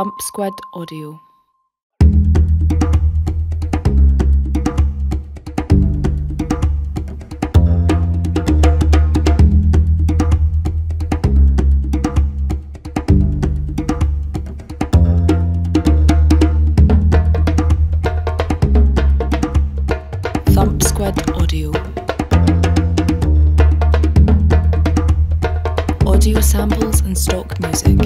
Thump Squid Audio. Thump Squid Audio. Audio samples and stock music.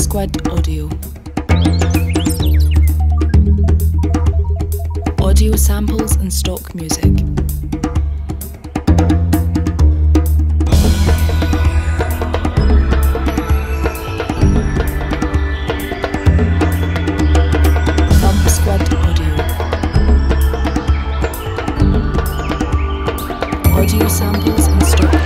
Squid Audio. Audio samples and stock music. Thump Squid Audio. Audio samples and stock music.